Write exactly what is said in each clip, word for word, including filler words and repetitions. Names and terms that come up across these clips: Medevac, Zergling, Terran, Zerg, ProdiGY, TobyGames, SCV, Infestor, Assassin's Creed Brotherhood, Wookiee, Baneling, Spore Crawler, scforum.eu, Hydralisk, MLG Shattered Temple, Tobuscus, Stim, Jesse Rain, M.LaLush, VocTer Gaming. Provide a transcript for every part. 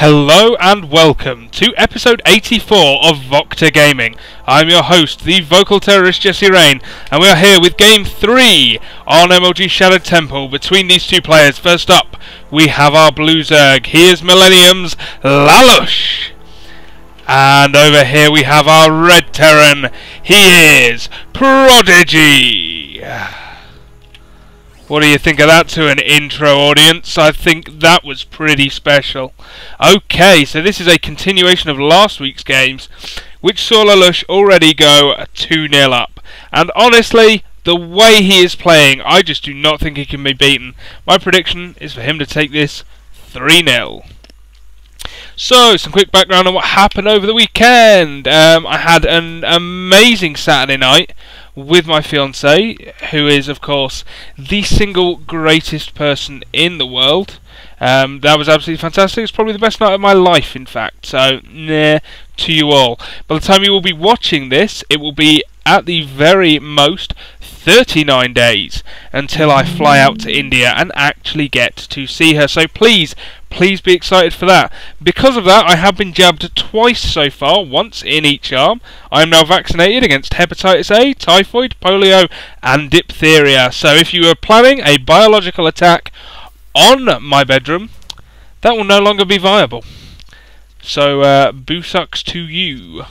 Hello and welcome to episode eighty-four of VocTerGaming. I'm your host, the vocal terrorist Jesse Rain, and we are here with game three on M L G Shattered Temple between these two players. First up, we have our blue Zerg. He is Millennium's LaLush. And over here we have our red Terran. He is Prodigy. What do you think of that to an intro, audience? I think that was pretty special. Okay, so this is a continuation of last week's games, which saw LaLush already go two nil up. And honestly, the way he is playing, I just do not think he can be beaten. My prediction is for him to take this three nil. So, some quick background on what happened over the weekend. Um, I had an amazing Saturday night with my fiancée, who is of course the single greatest person in the world. Um, that was absolutely fantastic. It's probably the best night of my life, in fact. So, nah, to you all. By the time you will be watching this, it will be at the very most thirty-nine days until I fly out to India and actually get to see her. So please, please be excited for that. Because of that, I have been jabbed twice so far, once in each arm. I am now vaccinated against hepatitis A, typhoid, polio and diphtheria. So if you are planning a biological attack on my bedroom, that will no longer be viable. So uh, boo sucks to you.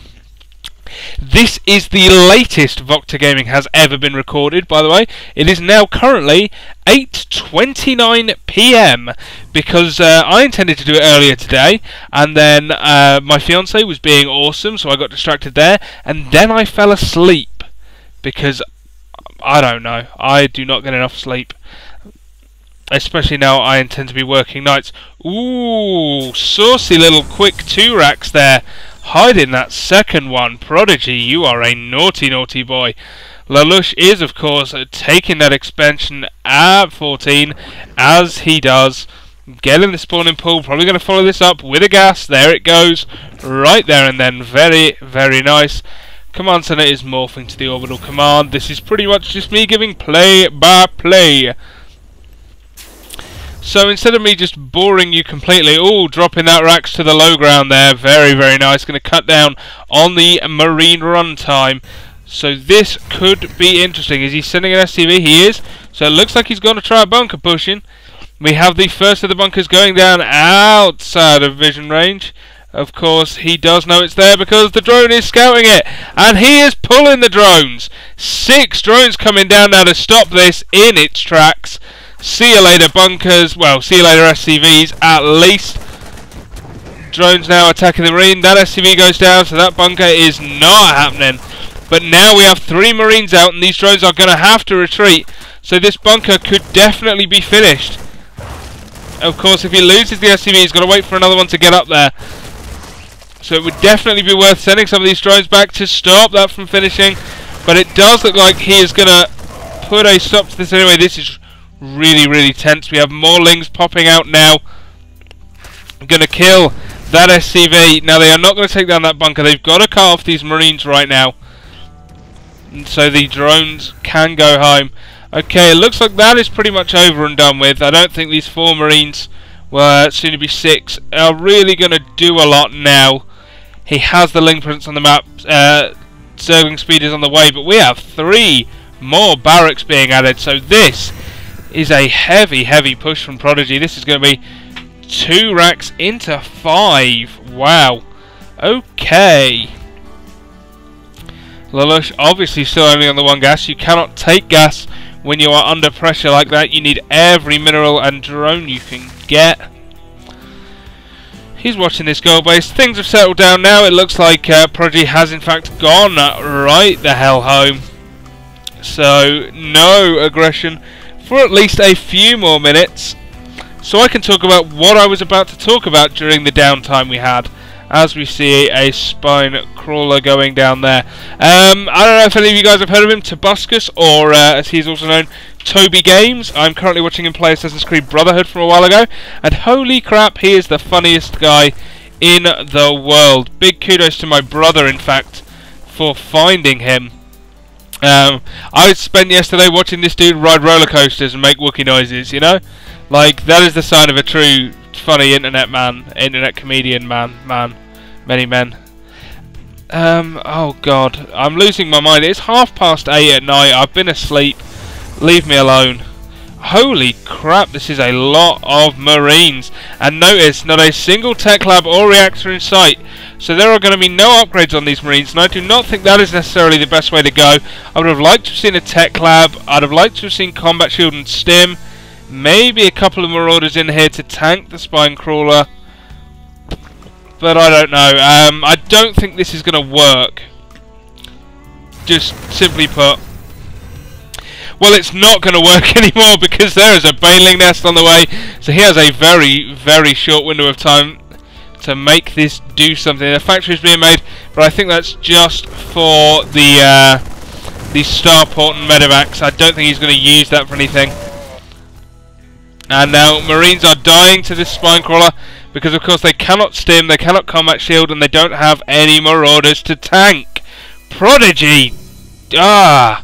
This is the latest VocTerGaming has ever been recorded, by the way. It is now currently eight twenty-nine p m because uh, I intended to do it earlier today, and then uh, my fiancée was being awesome, so I got distracted there, and then I fell asleep because, I don't know, I do not get enough sleep. Especially now I intend to be working nights. Ooh, saucy little quick two racks there. Hiding that second one. Prodigy, you are a naughty, naughty boy. LaLush is, of course, taking that expansion at fourteen, as he does. Getting the spawning pool. Probably going to follow this up with a gas. There it goes. Right there and then. Very, very nice. Command center is morphing to the orbital command. This is pretty much just me giving play by play. So instead of me just boring you completely, oh, dropping that racks to the low ground there, very, very nice. Going to cut down on the marine run time. So this could be interesting. Is he sending an S C V? He is. So it looks like he's going to try a bunker pushing. We have the first of the bunkers going down outside of vision range. Of course, he does know it's there because the drone is scouting it. And he is pulling the drones. Six drones coming down now to stop this in its tracks. See you later bunkers, well, see you later S C Vs at least. Drones now attacking the marine, that S C V goes down, so that bunker is not happening. But now we have three marines out and these drones are going to have to retreat. So this bunker could definitely be finished. Of course, if he loses the S C V, he's got to wait for another one to get up there. So it would definitely be worth sending some of these drones back to stop that from finishing. But it does look like he is going to put a stop to this anyway. This is really, really tense. We have Morlings popping out now. I'm going to kill that S C V. Now, they are not going to take down that bunker. They've got to cut off these Marines right now. And so the drones can go home. Okay, it looks like that is pretty much over and done with. I don't think these four Marines, well, soon to be six, are really going to do a lot now. He has the Ling Prince on the map. Uh, Zergling Speed is on the way, but we have three more barracks being added. So this is a heavy, heavy push from Prodigy. This is going to be two racks into five. Wow. Okay. LaLush obviously still only on the one gas. You cannot take gas when you are under pressure like that. You need every mineral and drone you can get. He's watching this goal base. Things have settled down now. It looks like uh, Prodigy has in fact gone right the hell home. So, no aggression for at least a few more minutes, so I can talk about what I was about to talk about during the downtime we had, as we see a spine crawler going down there. Um, I don't know if any of you guys have heard of him, Tobuscus, or uh, as he's also known, TobyGames. I'm currently watching him play Assassin's Creed Brotherhood from a while ago, and holy crap, he is the funniest guy in the world. Big kudos to my brother, in fact, for finding him. Um, I spent yesterday watching this dude ride roller coasters and make Wookiee noises, you know? Like, that is the sign of a true funny internet man, internet comedian man, man, many men. Um, oh god, I'm losing my mind. It's half past eight at night, I've been asleep, leave me alone. Holy crap, this is a lot of Marines, and notice not a single tech lab or reactor in sight, so there are going to be no upgrades on these Marines, and I do not think that is necessarily the best way to go. I would have liked to have seen a tech lab, I'd have liked to have seen combat shield and stim, maybe a couple of marauders in here to tank the spine crawler, but I don't know. um, I don't think this is going to work, just simply put. Well, it's not going to work anymore because there is a baneling nest on the way, so he has a very, very short window of time to make this do something. The factory's being made, but I think that's just for the uh, the starport and medevacs. I don't think he's going to use that for anything. And now Marines are dying to this spine crawler because, of course, they cannot stim, they cannot combat shield, and they don't have any marauders to tank. Prodigy! Ah!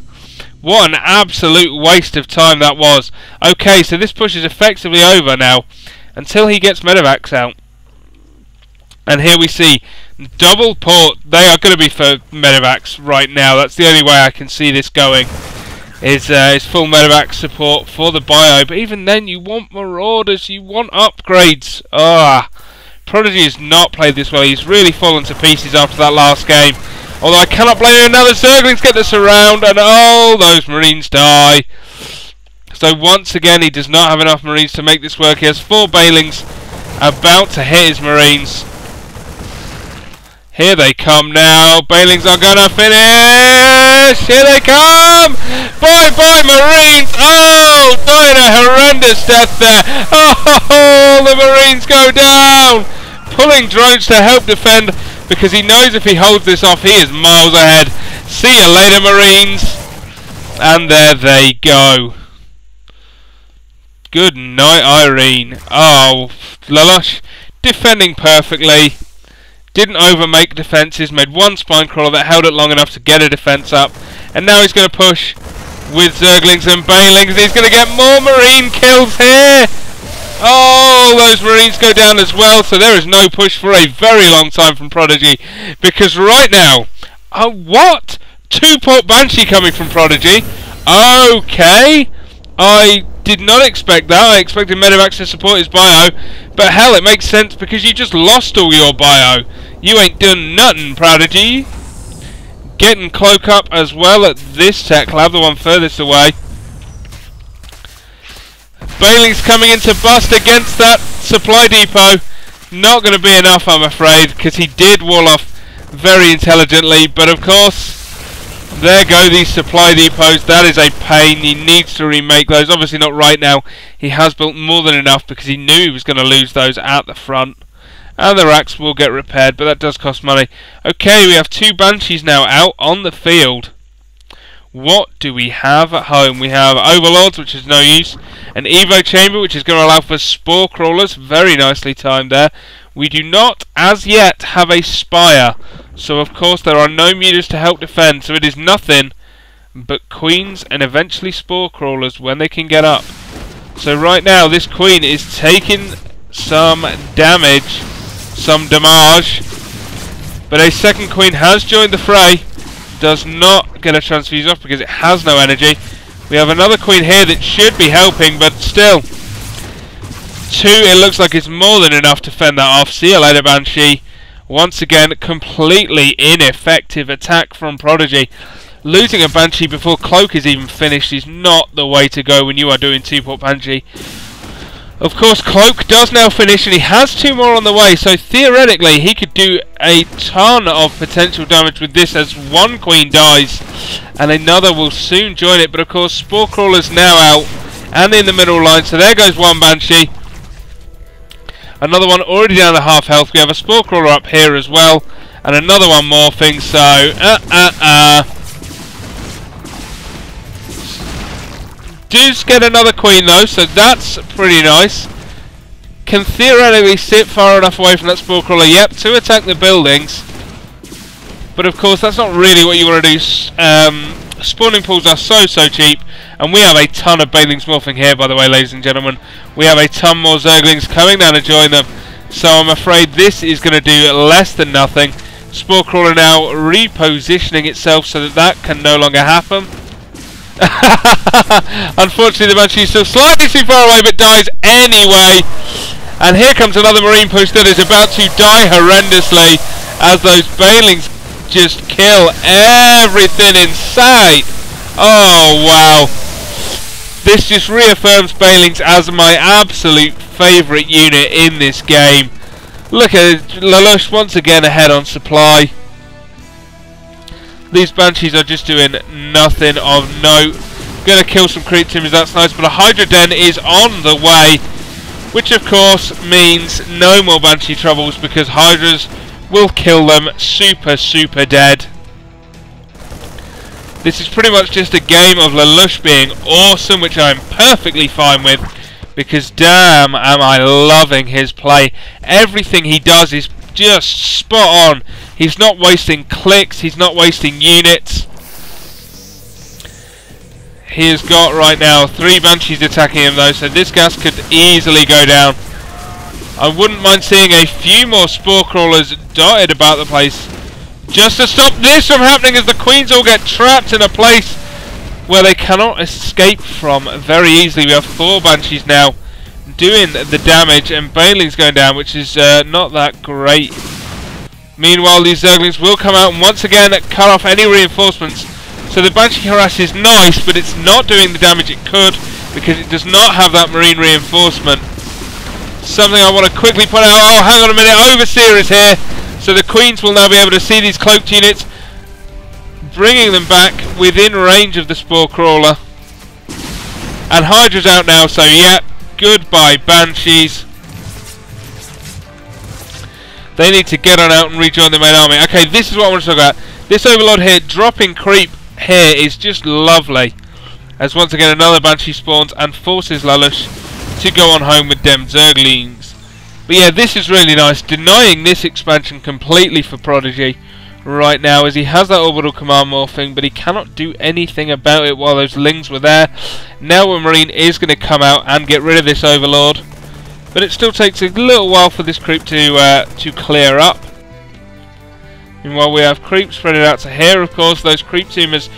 What an absolute waste of time that was. Okay, so this push is effectively over now until he gets medevacs out. And here we see double port. They are going to be for medevacs right now. That's the only way I can see this going, is, uh, is full medevac support for the bio. But even then, you want marauders, you want upgrades. Ah, Prodigy has not played this well. He's really fallen to pieces after that last game. Although I cannot blame him. Now the Zerglings get the surround, and all oh, those Marines die. So once again, he does not have enough Marines to make this work. He has four Balings about to hit his Marines. Here they come now. Balings are going to finish. Here they come. Bye-bye, Marines. Oh, dying a horrendous death there. Oh, the Marines go down. Pulling drones to help defend, because he knows if he holds this off, he is miles ahead. See you later, Marines. And there they go. Good night, Irene. Oh, LaLush defending perfectly. Didn't overmake defences. Made one spine crawler that held it long enough to get a defence up. And now he's going to push with Zerglings and Banelings. He's going to get more Marine kills here. Oh, those Marines go down as well, so there is no push for a very long time from Prodigy, because right now, oh, what? Two-port Banshee coming from Prodigy? Okay, I did not expect that. I expected medevacs to support his bio, but hell, it makes sense, because you just lost all your bio. You ain't done nothing, Prodigy. Getting cloak up as well at this tech lab, the one furthest away. Bailing's coming in to bust against that supply depot. Not going to be enough, I'm afraid, because he did wall off very intelligently. But of course, there go these supply depots. That is a pain. He needs to remake those. Obviously not right now. He has built more than enough because he knew he was going to lose those at the front. And the racks will get repaired, but that does cost money. Okay, we have two Banshees now out on the field. What do we have at home? We have Overlords, which is no use. An Evo Chamber, which is going to allow for Spore Crawlers. Very nicely timed there. We do not, as yet, have a Spire. So, of course, there are no mutas to help defend. So it is nothing but Queens and eventually Spore Crawlers when they can get up. So right now, this Queen is taking some damage. Some damage. But a second Queen has joined the fray. Does not get a transfuse off because it has no energy. We have another Queen here that should be helping, but still. Two, it looks like it's more than enough to fend that off. See you later, Banshee. Once again, completely ineffective attack from Prodigy. Losing a Banshee before Cloak is even finished is not the way to go when you are doing two-port Banshee. Of course, Cloak does now finish, and he has two more on the way, so theoretically he could do a ton of potential damage with this, as one Queen dies and another will soon join it. But of course, Spore Crawler's now out and in the middle line, so there goes one Banshee. Another one already down to half health. We have a Spore Crawler up here as well, and another one morphing, so uh uh uh. Does get another Queen though, so that's pretty nice. Can theoretically sit far enough away from that Spore Crawler, yep, to attack the buildings. But of course, that's not really what you want to do um, Spawning pools are so, so cheap, and we have a ton of Balings morphing here, by the way, ladies and gentlemen. We have a ton more Zerglings coming down to join them, so I'm afraid this is going to do less than nothing. Spore Crawler now repositioning itself so that that can no longer happen. Unfortunately, the Banshee is still slightly too far away, but dies anyway. And here comes another Marine Post that is about to die horrendously as those Balings just kill everything in sight. Oh, wow. This just reaffirms Balings as my absolute favourite unit in this game. Look at LaLush once again ahead on supply. These Banshees are just doing nothing of note. Gonna kill some creep teams, that's nice, but a Hydra Den is on the way, which of course means no more Banshee troubles because Hydras will kill them super, super dead. This is pretty much just a game of LaLush being awesome, which I'm perfectly fine with, because damn am I loving his play. Everything he does is just spot on. He's not wasting clicks, he's not wasting units. He has got right now three Banshees attacking him though, so this gas could easily go down. I wouldn't mind seeing a few more Spore Crawlers dotted about the place just to stop this from happening, as the Queens all get trapped in a place where they cannot escape from very easily. We have four Banshees now doing the damage, and Baling's going down, which is uh, not that great. Meanwhile, these Zerglings will come out and once again cut off any reinforcements. So the Banshee Harass is nice, but it's not doing the damage it could because it does not have that Marine reinforcement. Something I want to quickly point out. Oh, hang on a minute, Overseer is here. So the Queens will now be able to see these cloaked units, bringing them back within range of the Spore Crawler. And Hydra's out now, so yeah, goodbye Banshees. They need to get on out and rejoin the main army. Okay, this is what I want to talk about. This Overlord here, dropping creep here is just lovely. As once again another Banshee spawns and forces LaLush to go on home with them Zerglings. But yeah, this is really nice. Denying this expansion completely for Prodigy right now, as he has that Orbital Command morphing, but he cannot do anything about it while those Lings were there. Now a Marine is going to come out and get rid of this Overlord. But it still takes a little while for this creep to uh, to clear up. Meanwhile, we have creep spreaded out to here. Of course, those creep teamers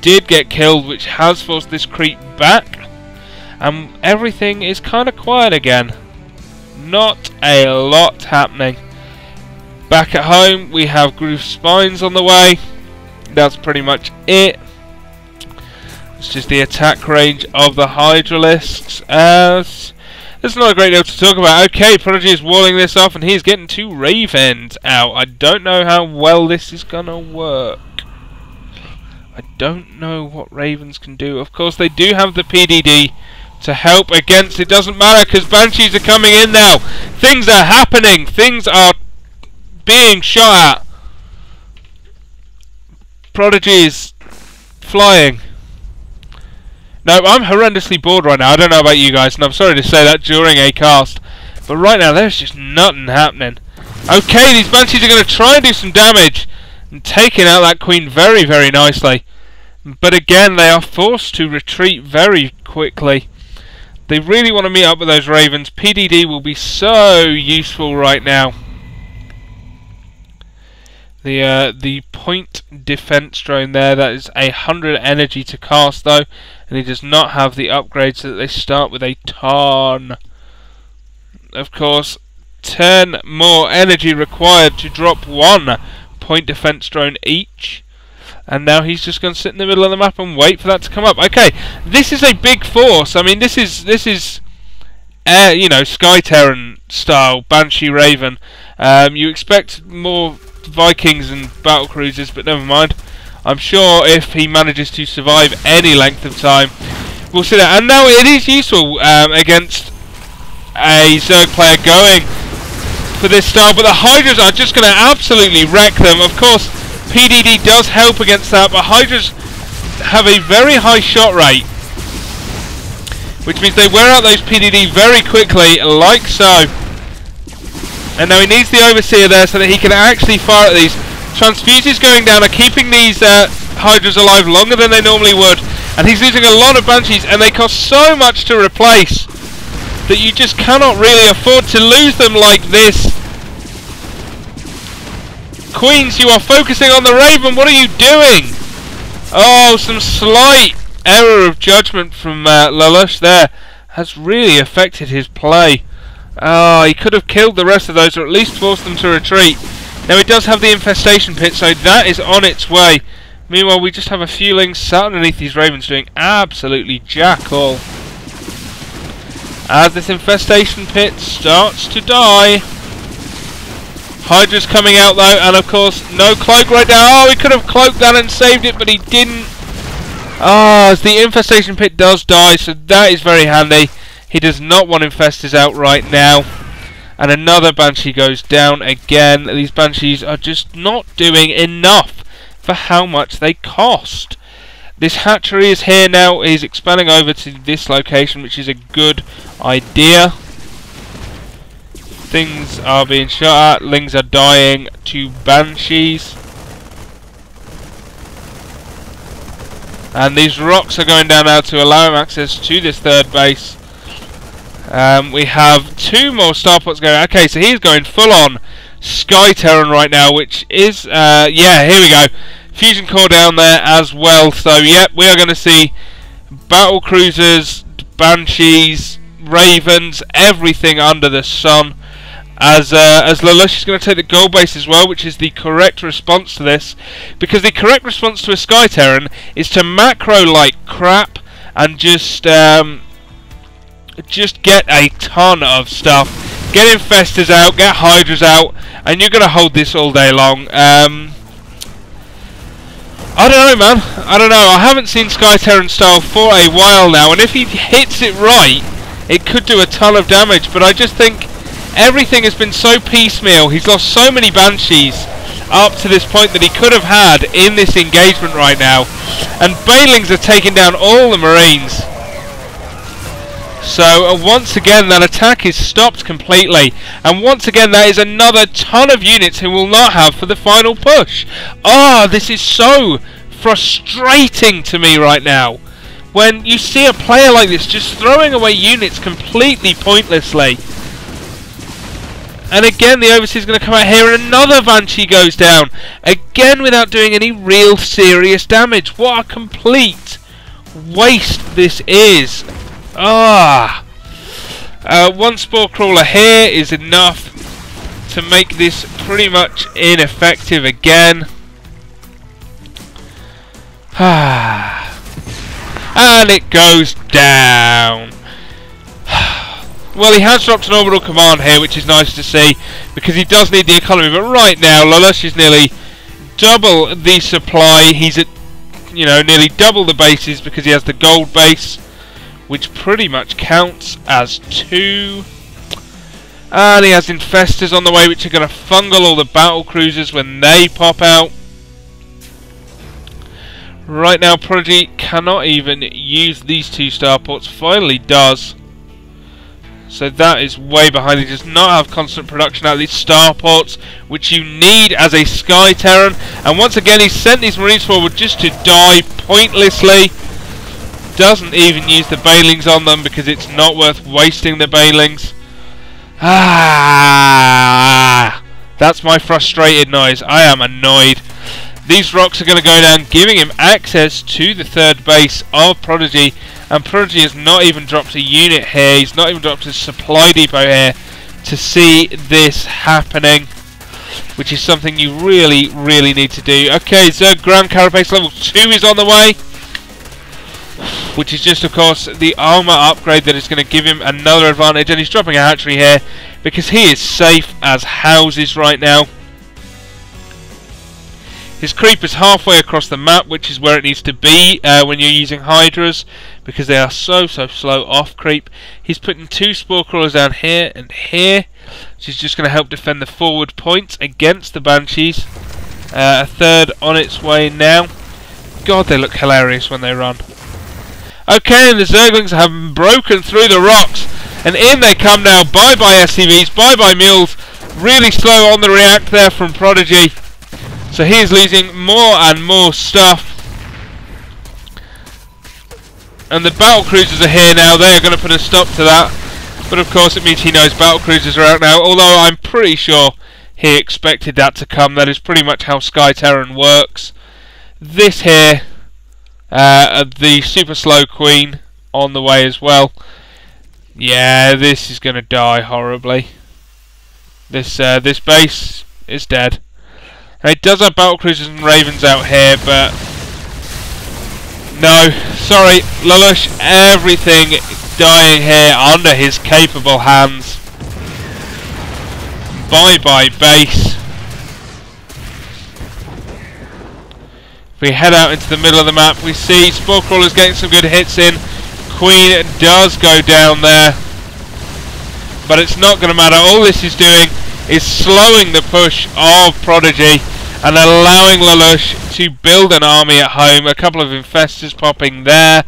did get killed, which has forced this creep back. And everything is kind of quiet again. Not a lot happening. Back at home, we have Groove Spines on the way. That's pretty much it. It's just the attack range of the Hydralisks. As there's not a great deal to talk about. Okay, Prodigy is walling this off and he's getting two Ravens out. I don't know how well this is going to work. I don't know what Ravens can do. Of course, they do have the P D D to help against. It doesn't matter because Banshees are coming in now. Things are happening. Things are being shot at. Prodigy is flying. No, I'm horrendously bored right now. I don't know about you guys, and I'm sorry to say that during a cast, but right now there's just nothing happening. Okay, these Banshees are going to try and do some damage, and taking out that Queen very, very nicely. But again, they are forced to retreat very quickly. They really want to meet up with those Ravens. P D D will be so useful right now. The uh, the point defense drone there, that is a hundred energy to cast though, and he does not have the upgrade, so that they start with a ton. Of course, ten more energy required to drop one point defense drone each, and now he's just going to sit in the middle of the map and wait for that to come up. Okay, this is a big force. I mean, this is this is uh, you know, Sky Terran style Banshee Raven. Um, you expect more Vikings and battle cruisers, but never mind. I'm sure if he manages to survive any length of time, we'll see that. And now it is useful um, against a Zerg player going for this style, but the Hydras are just going to absolutely wreck them. Of course, P D D does help against that, but Hydras have a very high shot rate, which means they wear out those P D D very quickly, like so. And now he needs the Overseer there so that he can actually fire at these. Transfuses going down are keeping these uh, Hydra's alive longer than they normally would, and he's losing a lot of Banshees, and they cost so much to replace that you just cannot really afford to lose them like this. Queens, you are focusing on the Raven. What are you doing? Oh, some slight error of judgment from uh, LaLush there has really affected his play. Ah, oh, he could have killed the rest of those, or at least forced them to retreat. Now it does have the infestation pit, so that is on its way. Meanwhile, we just have a few links sat underneath these Ravens doing absolutely jack all. As this infestation pit starts to die. Hydra's coming out though, and of course no cloak right now. Oh, he could have cloaked that and saved it, but he didn't. Ah, oh, as the infestation pit does die, so that is very handy. He does not want infestors out right now. And another Banshee goes down again. These Banshees are just not doing enough for how much they cost. This hatchery is here now. He's expanding over to this location, which is a good idea. Things are being shot at. Lings are dying to Banshees. And these rocks are going down now to allow him access to this third base. Um, we have two more starports going. Okay, so he's going full on Sky Terran right now, which is... Uh, yeah, here we go. Fusion core down there as well. So, yep, we are going to see battle cruisers, Banshees, Ravens, everything under the sun. As uh, as LaLush is going to take the gold base as well, which is the correct response to this, because the correct response to a Sky Terran is to macro like crap and just um, just get a ton of stuff, get infestors out, get Hydras out, and you're going to hold this all day long. Um, I don't know, man. I don't know. I haven't seen Sky Terran style for a while now, and if he hits it right, it could do a ton of damage. But I just think everything has been so piecemeal. He's lost so many Banshees up to this point that he could have had in this engagement right now. And Banelings are taking down all the Marines. So uh, once again that attack is stopped completely. And once again that is another ton of units who will not have for the final push. Ah, oh, this is so frustrating to me right now. When you see a player like this just throwing away units completely pointlessly. And again, the Overseer's going to come out here, and another Banshee goes down. Again, without doing any real serious damage. What a complete waste this is. Ah. Uh, one Spore Crawler here is enough to make this pretty much ineffective again. Ah. And it goes down. Well, he has dropped an orbital command here, which is nice to see, because he does need the economy. But right now, LaLush is nearly double the supply. He's at, you know, nearly double the bases because he has the gold base, which pretty much counts as two. And he has infestors on the way, which are going to fungal all the battle cruisers when they pop out. Right now, Prodigy cannot even use these two starports. Finally does. So that is way behind. He does not have constant production out of these starports, which you need as a Sky Terran. And once again, he sent these Marines forward just to die pointlessly. Doesn't even use the Banelings on them because it's not worth wasting the Banelings. Ah, that's my frustrated noise. I am annoyed. These rocks are going to go down, giving him access to the third base of Prodigy. And Prodigy has not even dropped a unit here. He's not even dropped his supply depot here to see this happening, which is something you really, really need to do. Okay, Zerg Grand Carapace level two is on the way, which is just, of course, the armor upgrade that is going to give him another advantage. And he's dropping a hatchery here because he is safe as houses right now. His creep is halfway across the map, which is where it needs to be uh, when you're using Hydras, because they are so, so slow off creep. He's putting two Spore Crawlers down here and here, which is just going to help defend the forward points against the Banshees. Uh, a third on its way now. God, they look hilarious when they run. Okay, and the Zerglings have broken through the rocks, and in they come now. Bye-bye S C Vs, bye-bye mules. Really slow on the react there from Prodigy. So he is losing more and more stuff. And the battle cruisers are here now. They are going to put a stop to that. But of course it means he knows battle cruisers are out now. Although I'm pretty sure he expected that to come. That is pretty much how Sky Terran works. This here, uh, the super slow queen on the way as well. Yeah, this is going to die horribly. This uh, this base is dead. And it does have battle cruisers and ravens out here, but no, sorry, LaLush, everything dying here under his capable hands. Bye bye base. If we head out into the middle of the map, we see Sporecrawler's getting some good hits in. Queen does go down there, but it's not going to matter. All this is doing is slowing the push of Prodigy and allowing LaLush to build an army at home. A couple of infestors popping there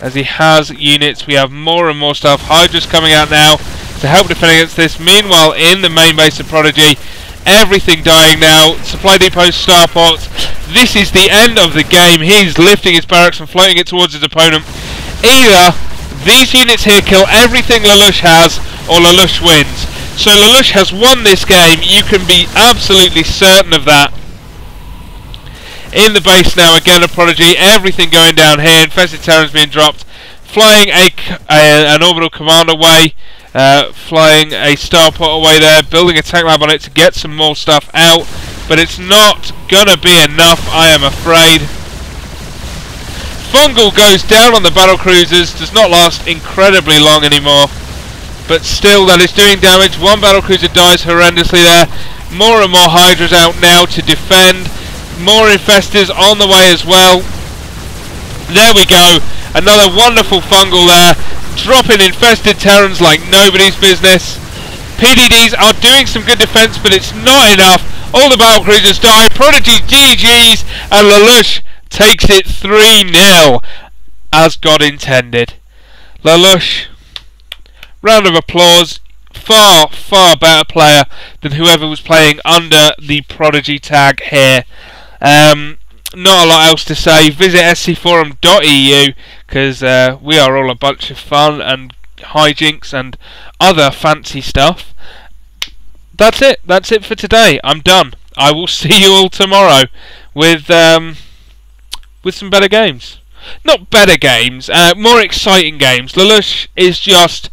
as he has units. We have more and more stuff. Hydra's coming out now to help defend against this. Meanwhile, in the main base of Prodigy, everything dying now. Supply depots, starports. This is the end of the game. He's lifting his barracks and floating it towards his opponent. Either these units here kill everything LaLush has, or LaLush wins. So LaLush has won this game, you can be absolutely certain of that. In the base now, again a Prodigy, everything going down here, infested Terrans being dropped, flying a, a, an orbital command away, uh, flying a starport away there, building a tank lab on it to get some more stuff out, but it's not gonna be enough, I am afraid. Fungal goes down on the battle cruisers, does not last incredibly long anymore. But still, that is doing damage. One battlecruiser dies horrendously there. More and more Hydras out now to defend. More infestors on the way as well. There we go. Another wonderful fungal there. Dropping infested Terrans like nobody's business. P D Ds are doing some good defense, but it's not enough. All the battlecruisers die. Prodigy G Gs, and LaLush takes it three nil. As God intended. LaLush, round of applause, far, far better player than whoever was playing under the Prodigy tag here. Um, not a lot else to say. Visit s c forum dot e u because uh, we are all a bunch of fun and hijinks and other fancy stuff. That's it. That's it for today. I'm done. I will see you all tomorrow with, um, with some better games. Not better games, uh, more exciting games. LaLush is just...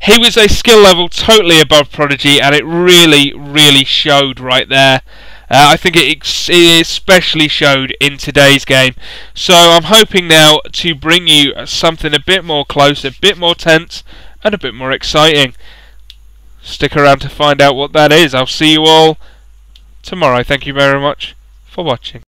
he was a skill level totally above Prodigy, and it really, really showed right there. Uh, I think it, ex it especially showed in today's game. So I'm hoping now to bring you something a bit more close, a bit more tense, and a bit more exciting. Stick around to find out what that is. I'll see you all tomorrow. Thank you very much for watching.